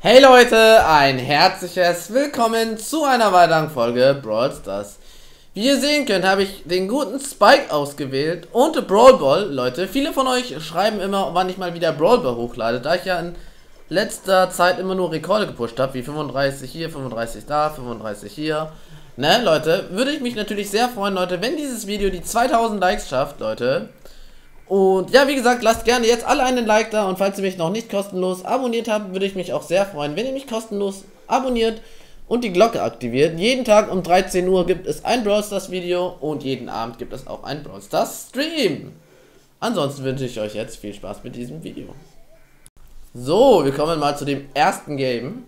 Hey Leute, ein herzliches Willkommen zu einer weiteren Folge Brawl Stars. Wie ihr sehen könnt, habe ich den guten Spike ausgewählt und Brawl Ball. Leute, viele von euch schreiben immer, wann ich mal wieder Brawl Ball hochlade, da ich ja in letzter Zeit immer nur Rekorde gepusht habe, wie 35 hier, 35 da, 35 hier. Ne, Leute, würde ich mich natürlich sehr freuen, Leute, wenn dieses Video die 2000 Likes schafft, Leute. Und ja, wie gesagt, lasst gerne jetzt alle einen Like da, und falls ihr mich noch nicht kostenlos abonniert habt, würde ich mich auch sehr freuen, wenn ihr mich kostenlos abonniert und die Glocke aktiviert. Jeden Tag um 13 Uhr gibt es ein Brawl Stars Video und jeden Abend gibt es auch ein Brawl Stars Stream. Ansonsten wünsche ich euch jetzt viel Spaß mit diesem Video. So, wir kommen mal zu dem ersten Game.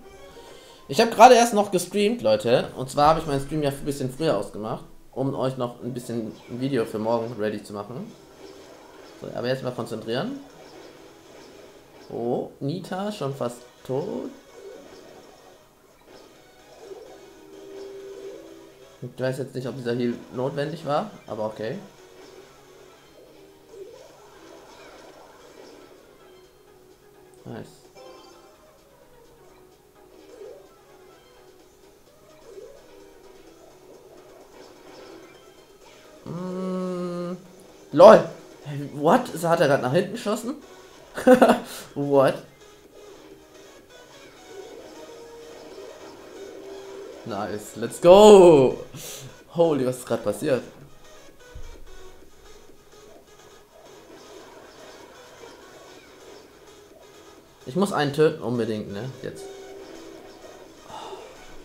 Ich habe gerade erst noch gestreamt, Leute, und zwar habe ich meinen Stream ja ein bisschen früher ausgemacht, um euch noch ein bisschen ein Video für morgen ready zu machen. So, aber jetzt mal konzentrieren. Oh, Nita schon fast tot. Ich weiß jetzt nicht, ob dieser Heal notwendig war, aber okay. Nice. LOL! What? Hat er gerade nach hinten geschossen? What? Nice, let's go! Holy, was ist gerade passiert? Ich muss einen töten unbedingt, ne? Jetzt.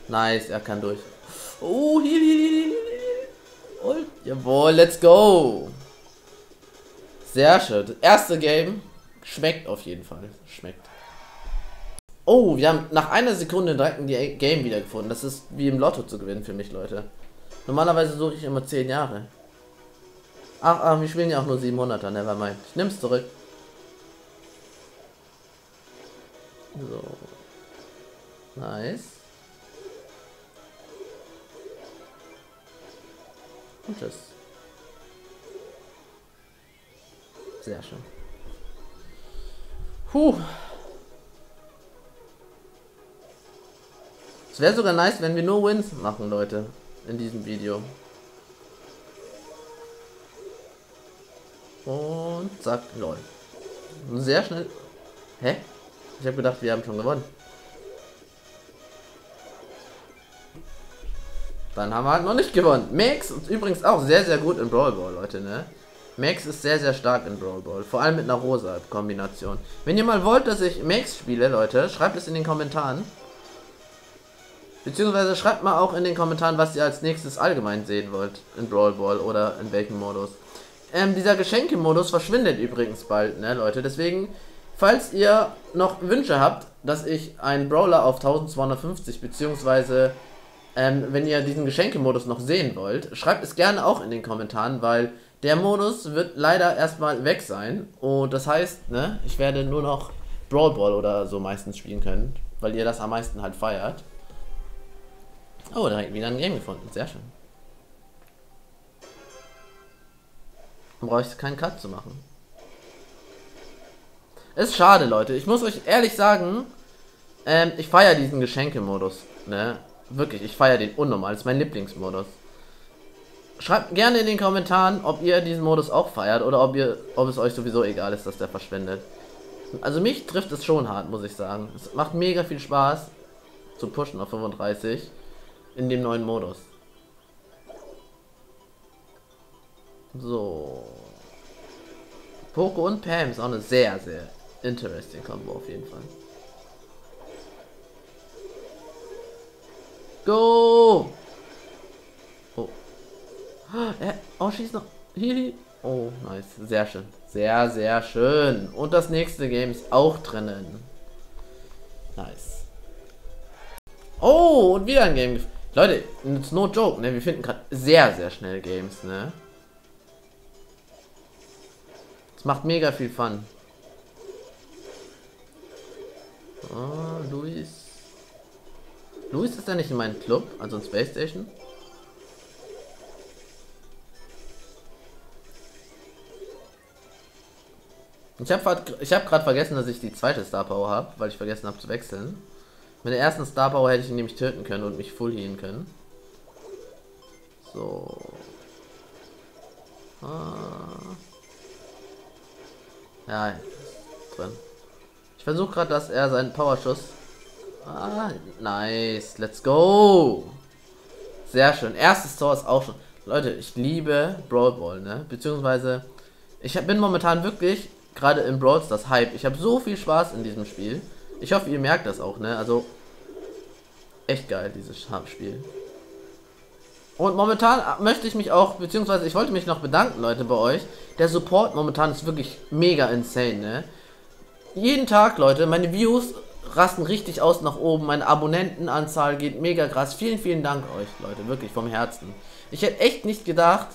Nice, er kann durch. Oh, hier. Jawohl, let's go! Sehr schön. Das erste Game schmeckt auf jeden Fall. Schmeckt. Oh, wir haben nach einer Sekunde direkt ein Game wiedergefunden. Das ist wie im Lotto zu gewinnen für mich, Leute. Normalerweise suche ich immer 10 Jahre. Ach, wir spielen ja auch nur 700er. Nevermind. Ich nimm's zurück. So. Nice. Und tschüss. Sehr schön. Puh. Es wäre sogar nice, wenn wir nur Wins machen, Leute, in diesem Video. Und zack, lol. Sehr schnell. Hä? Ich habe gedacht, wir haben schon gewonnen. Dann haben wir halt noch nicht gewonnen. Max ist übrigens auch sehr, sehr gut in Brawl Ball, Leute, ne? Max ist sehr, sehr stark in Brawl Ball, vor allem mit einer rosa Kombination. Wenn ihr mal wollt, dass ich Max spiele, Leute, schreibt es in den Kommentaren. Beziehungsweise schreibt mal auch in den Kommentaren, was ihr als nächstes allgemein sehen wollt in Brawl Ball oder in welchem Modus. Dieser Geschenke-Modus verschwindet übrigens bald, ne, Leute. Deswegen, falls ihr noch Wünsche habt, dass ich einen Brawler auf 1250, beziehungsweise wenn ihr diesen Geschenke-Modus noch sehen wollt, schreibt es gerne auch in den Kommentaren, weil der Modus wird leider erstmal weg sein, und das heißt, ne, ich werde nur noch Brawl Ball oder so meistens spielen können, weil ihr das am meisten halt feiert. Oh, direkt wieder ein Game gefunden, sehr schön. Dann brauche ich keinen Cut zu machen. Ist schade, Leute, ich muss euch ehrlich sagen, ich feiere diesen Geschenke-Modus, ne, wirklich, ich feiere den unnormal, das ist mein Lieblingsmodus. Schreibt gerne in den Kommentaren, ob ihr diesen Modus auch feiert oder ob es euch sowieso egal ist, dass der verschwendet. Also mich trifft es schon hart, muss ich sagen. Es macht mega viel Spaß zu pushen auf 35 in dem neuen Modus. So. Poco und Pam ist auch eine sehr, sehr interesting Combo auf jeden Fall. Go! Oh, schieß noch. Hihi. Oh, nice. Sehr schön. Sehr, sehr schön. Und das nächste Game ist auch drinnen. Nice. Oh, und wieder ein Game. Leute, it's no joke, ne? Wir finden gerade sehr, sehr schnell Games, ne? Das macht mega viel Fun. Oh, Luis. Luis ist ja nicht in meinem Club, also in Space Station. Ich habe gerade vergessen, dass ich die zweite Star Power habe, weil ich vergessen habe zu wechseln. Mit der ersten Star Power hätte ich ihn nämlich töten können und mich full healen können. So. Ja, drin. Ich versuche gerade, dass er seinen Powerschuss. Ah, nice. Let's go. Sehr schön. Erstes Tor ist auch schon. Leute, ich liebe Brawl Ball, ne? Beziehungsweise, ich bin momentan wirklich gerade im Brawl Stars Hype. Ich habe so viel Spaß in diesem Spiel. Ich hoffe, ihr merkt das auch, ne? Also, echt geil, dieses Spiel. Und momentan möchte ich mich auch, beziehungsweise ich wollte mich noch bedanken, Leute, bei euch. Der Support momentan ist wirklich mega insane, ne? Jeden Tag, Leute, meine Views rasten richtig aus nach oben. Meine Abonnentenanzahl geht mega krass. Vielen, vielen Dank euch, Leute, wirklich vom Herzen. Ich hätte echt nicht gedacht,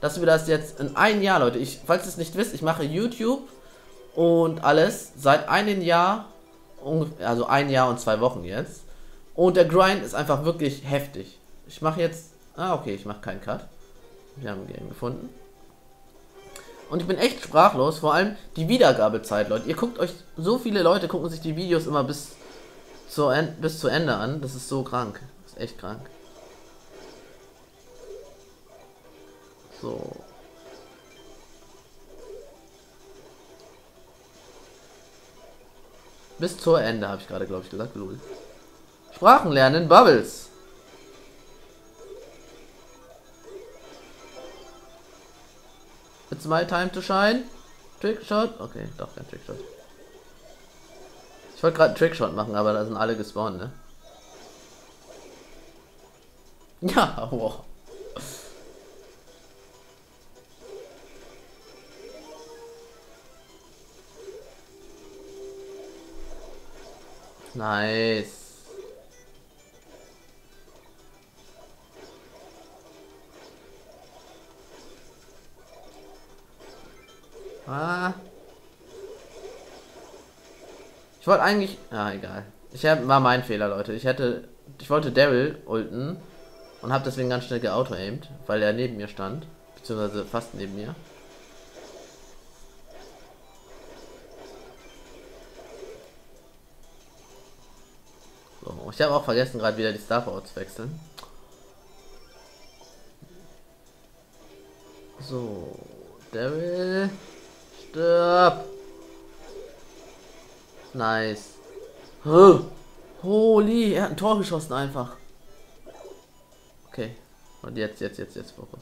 dass wir das jetzt in einem Jahr, Leute. Falls ihr es nicht wisst, ich mache YouTube und alles seit einem Jahr, also 1 Jahr und 2 Wochen jetzt. Und der Grind ist einfach wirklich heftig. Ich mache jetzt... Ah, okay, ich mache keinen Cut. Wir haben ein Game gefunden. Und ich bin echt sprachlos, vor allem die Wiedergabezeit, Leute. Ihr guckt euch, so viele Leute gucken sich die Videos immer bis zu Ende an. Das ist so krank. Das ist echt krank. So. Bis zu Ende, habe ich gerade, glaube ich, gesagt. Lul. Sprachen lernen, Bubbles. It's my time to shine. Trickshot? Okay, doch kein Trickshot. Ich wollte gerade einen Trickshot machen, aber da sind alle gespawnt, ne? Ja, wow. Nice. Ah. Ich wollte eigentlich... Ah, egal. War mein Fehler, Leute. Ich wollte Daryl ulten und habe deswegen ganz schnell geauto-aimed, weil er neben mir stand. Beziehungsweise fast neben mir. So, ich habe auch vergessen, gerade wieder die Star Power zu wechseln. So, Daryl... Stirb! Nice. Huh. Holy, er hat ein Tor geschossen einfach. Okay. Und jetzt Fokus.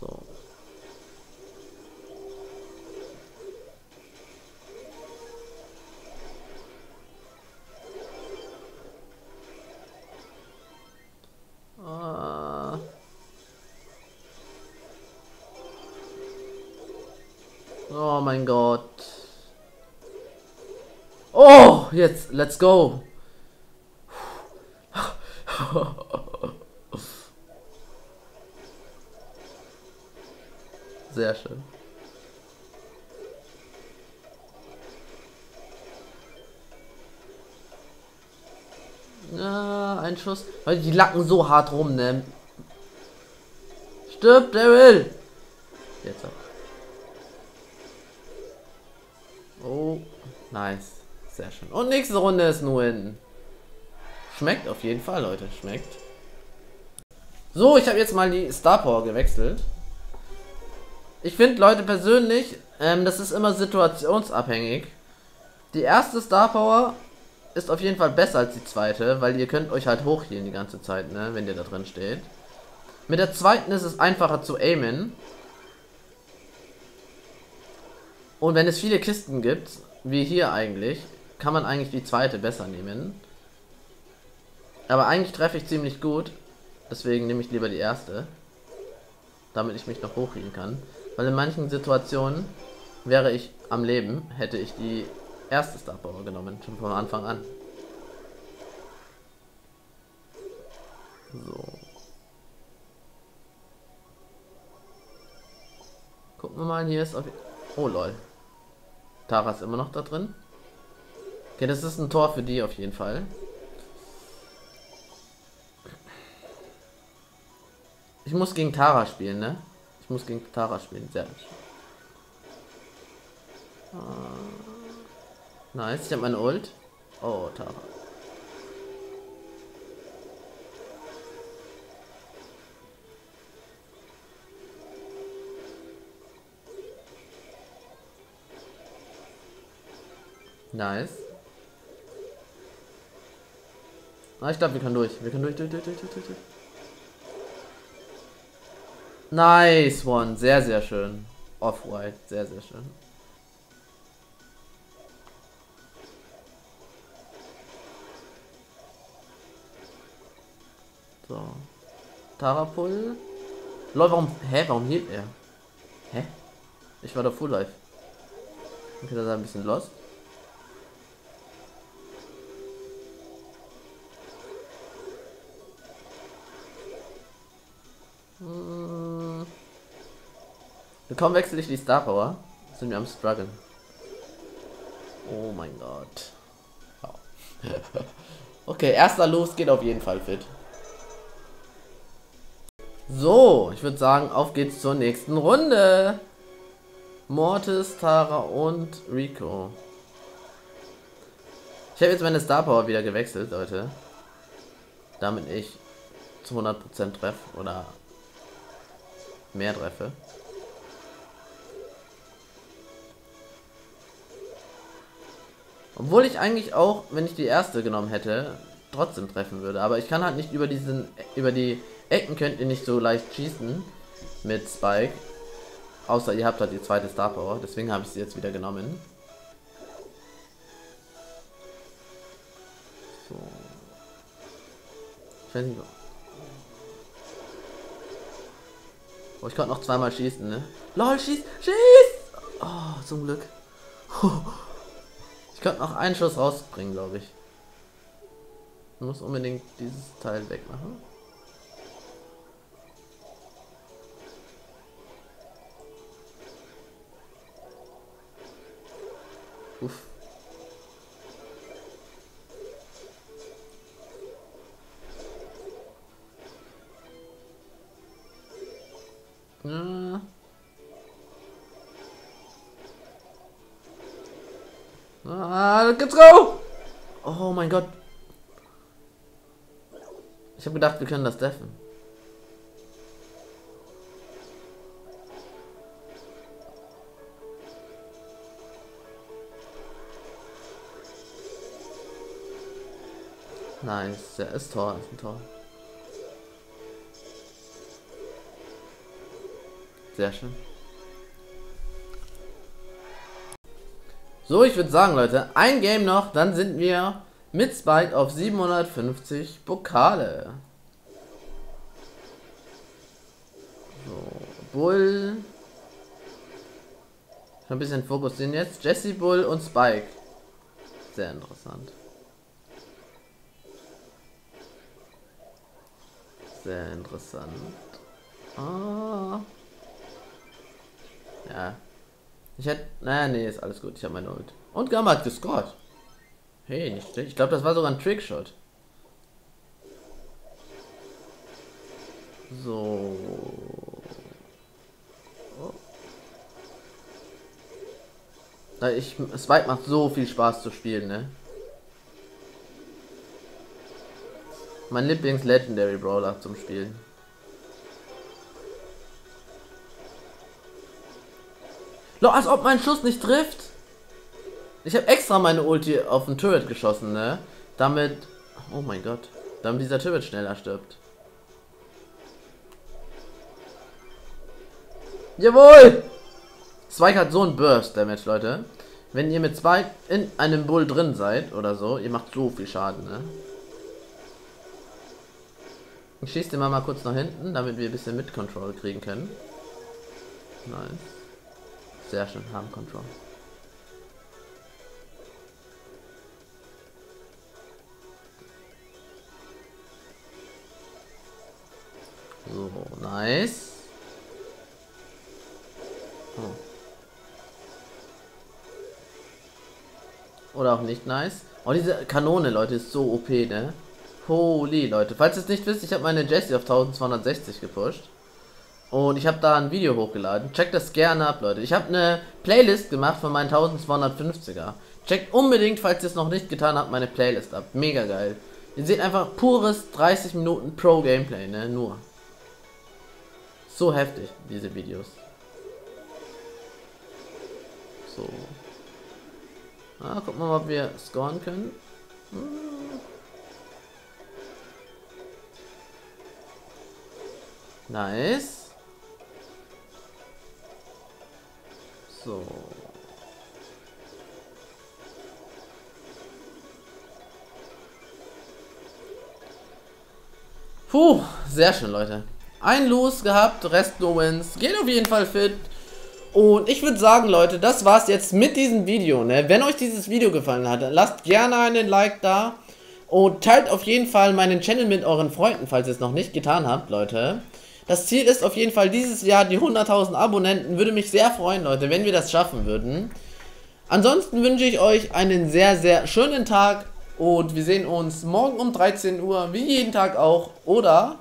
So. Oh mein Gott. Oh, jetzt, let's go. Sehr schön. Ja, ein Schuss. Die lacken so hart rum, ne? Stirb, Daryl. Jetzt ab. Oh, nice. Sehr schön. Und nächste Runde ist nur hinten. Schmeckt auf jeden Fall, Leute. Schmeckt. So, ich habe jetzt mal die Star Power gewechselt. Ich finde, Leute, persönlich, das ist immer situationsabhängig. Die erste Star Power ist auf jeden Fall besser als die zweite, weil ihr könnt euch halt hochhealen die ganze Zeit, ne, wenn ihr da drin steht. Mit der zweiten ist es einfacher zu aimen. Und wenn es viele Kisten gibt, wie hier eigentlich, kann man eigentlich die zweite besser nehmen. Aber eigentlich treffe ich ziemlich gut, deswegen nehme ich lieber die erste. Damit ich mich noch hochheben kann. Weil in manchen Situationen wäre ich am Leben, hätte ich die erste Star Power genommen, schon von Anfang an. So. Gucken wir mal, hier ist auf... Oh lol. Tara ist immer noch da drin. Okay, das ist ein Tor für die auf jeden Fall. Ich muss gegen Tara spielen, ne? Ich muss gegen Tara spielen, sehr schön. Nice, ich hab meine Ult. Oh, Tara. Nice. Ah, ich glaube, wir können durch. Wir können durch. Nice one. Sehr, sehr schön. Off-White. Sehr, sehr schön. So. Tarapul. Lol, warum... Hä? Warum hielt er? Hä? Ich war da full life. Okay, da ist ein bisschen lost. Kaum wechsle ich die Star Power, sind wir am struggeln. Oh mein Gott. Oh. Okay, erster Los geht auf jeden Fall fit. So, ich würde sagen, auf geht's zur nächsten Runde. Mortis, Tara und Rico. Ich habe jetzt meine Star Power wieder gewechselt, Leute. Damit ich zu 100% treffe oder mehr treffe. Obwohl ich eigentlich auch, wenn ich die erste genommen hätte, trotzdem treffen würde. Aber ich kann halt nicht über die Ecken könnt ihr nicht so leicht schießen mit Spike. Außer ihr habt halt die zweite Star Power. Deswegen habe ich sie jetzt wieder genommen. So. Ich weiß nicht. Oh, ich konnte noch zweimal schießen, ne? LOL, schieß! Schieß! Oh, zum Glück. Ich könnte noch einen Schuss rausbringen, glaube ich. Ich muss unbedingt dieses Teil wegmachen. Uff. Ja. Ah, let's go! Oh mein Gott. Ich habe gedacht, wir können das treffen. Nice, der ist Tor, ist ein Tor. Sehr schön. So, ich würde sagen, Leute, ein Game noch, dann sind wir mit Spike auf 750 Pokale. So, Bull. Schon ein bisschen fokussieren jetzt. Jessie, Bull und Spike. Sehr interessant. Sehr interessant. Ah. Ja. Ich hätte... Naja, nee, ist alles gut. Ich habe meine Ult. Und Gamma hat gescored. Hey, nicht schlecht. Ich glaube, das war sogar ein Trickshot. So. Oh. Zweig macht so viel Spaß zu spielen, ne? Mein Lieblings-Legendary Brawler zum Spielen. Als ob mein Schuss nicht trifft. Ich habe extra meine Ulti auf den Turret geschossen, ne? Damit... Oh mein Gott. Damit dieser Turret schneller stirbt. Jawohl! Zweig hat so ein Burst-Damage, Leute. Wenn ihr mit Zweig in einem Bull drin seid oder so, ihr macht so viel Schaden, ne? Ich schieße den mal kurz nach hinten, damit wir ein bisschen mit Control kriegen können. Nice. Sehr schön, haben Control. So, nice. Oh. Oder auch nicht nice. Oh, diese Kanone, Leute, ist so OP, ne? Holy, Leute. Falls ihr es nicht wisst, ich habe meine Jessie auf 1260 gepusht. Und ich habe da ein Video hochgeladen. Checkt das gerne ab, Leute. Ich habe eine Playlist gemacht von meinen 1250er. Checkt unbedingt, falls ihr es noch nicht getan habt, meine Playlist ab. Mega geil. Ihr seht einfach pures 30 Minuten Pro Gameplay, ne? Nur. So heftig, diese Videos. So. Na, gucken wir mal, ob wir scoren können. Nice. So. Puh, sehr schön, Leute. Ein Los gehabt, Rest no wins. Geht auf jeden Fall fit. Und ich würde sagen, Leute, das war's jetzt mit diesem Video. Ne? Wenn euch dieses Video gefallen hat, dann lasst gerne einen Like da. Und teilt auf jeden Fall meinen Channel mit euren Freunden, falls ihr es noch nicht getan habt, Leute. Das Ziel ist auf jeden Fall dieses Jahr die 100.000 Abonnenten. Würde mich sehr freuen, Leute, wenn wir das schaffen würden. Ansonsten wünsche ich euch einen sehr, sehr schönen Tag. Und wir sehen uns morgen um 13 Uhr, wie jeden Tag auch. Oder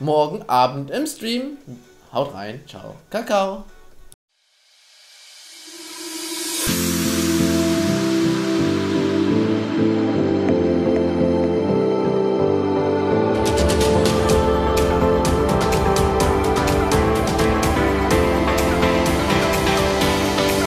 morgen Abend im Stream. Haut rein. Ciao. Kakao.